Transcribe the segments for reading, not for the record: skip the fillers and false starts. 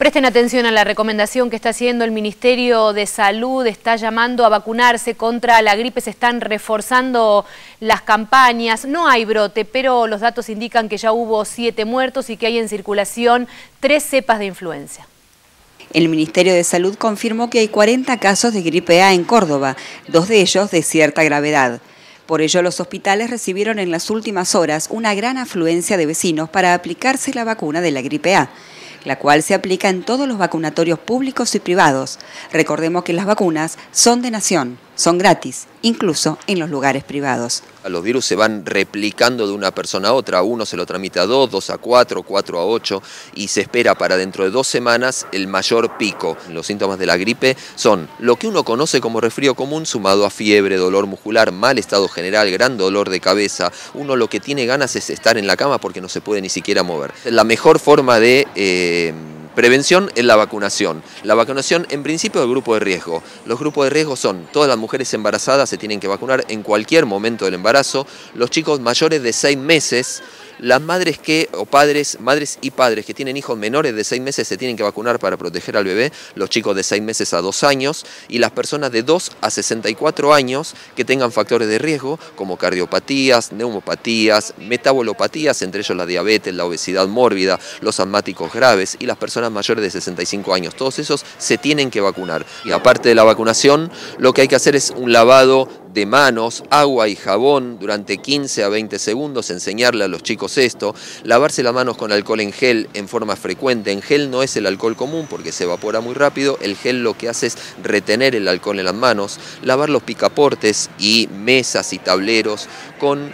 Presten atención a la recomendación que está haciendo el Ministerio de Salud, está llamando a vacunarse contra la gripe, se están reforzando las campañas, no hay brote, pero los datos indican que ya hubo 7 muertos y que hay en circulación 3 cepas de influenza. El Ministerio de Salud confirmó que hay 40 casos de gripe A en Córdoba, 2 de ellos de cierta gravedad. Por ello, los hospitales recibieron en las últimas horas una gran afluencia de vecinos para aplicarse la vacuna de la gripe A, la cual se aplica en todos los vacunatorios públicos y privados. Recordemos que las vacunas son de nación, son gratis, incluso en los lugares privados. Los virus se van replicando de una persona a otra, uno se lo transmite a 2, 2 a 4, 4 a 8 y se espera para dentro de 2 semanas el mayor pico. Los síntomas de la gripe son lo que uno conoce como resfrío común sumado a fiebre, dolor muscular, mal estado general, gran dolor de cabeza. Uno lo que tiene ganas es estar en la cama porque no se puede ni siquiera mover. La mejor forma de prevención es la vacunación. La vacunación en principio del grupo de riesgo. Los grupos de riesgo son todas las mujeres embarazadas se tienen que vacunar en cualquier momento del embarazo, los chicos mayores de 6 meses, las madres que, o padres, madres y padres que tienen hijos menores de 6 meses se tienen que vacunar para proteger al bebé, los chicos de 6 meses a 2 años y las personas de 2 a 64 años que tengan factores de riesgo como cardiopatías, neumopatías, metabolopatías, entre ellos la diabetes, la obesidad mórbida, los asmáticos graves y las personas mayores de 65 años. Todos esos se tienen que vacunar. Y aparte de la vacunación, lo que hay que hacer es un lavado de manos, agua y jabón durante 15 a 20 segundos, enseñarle a los chicos esto, lavarse las manos con alcohol en gel en forma frecuente. En gel no es el alcohol común porque se evapora muy rápido, el gel lo que hace es retener el alcohol en las manos, lavar los picaportes y mesas y tableros con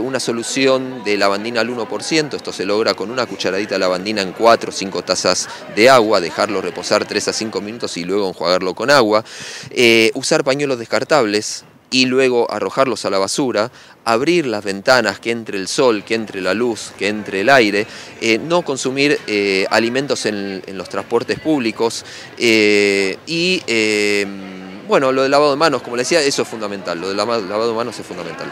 una solución de lavandina al 1%, esto se logra con una cucharadita de lavandina en 4 o 5 tazas de agua, dejarlo reposar 3 a 5 minutos y luego enjuagarlo con agua, usar pañuelos descartables y luego arrojarlos a la basura, abrir las ventanas, que entre el sol, que entre la luz, que entre el aire, no consumir alimentos en los transportes públicos y bueno, lo del lavado de manos, como les decía, eso es fundamental, lo del lavado de manos es fundamental.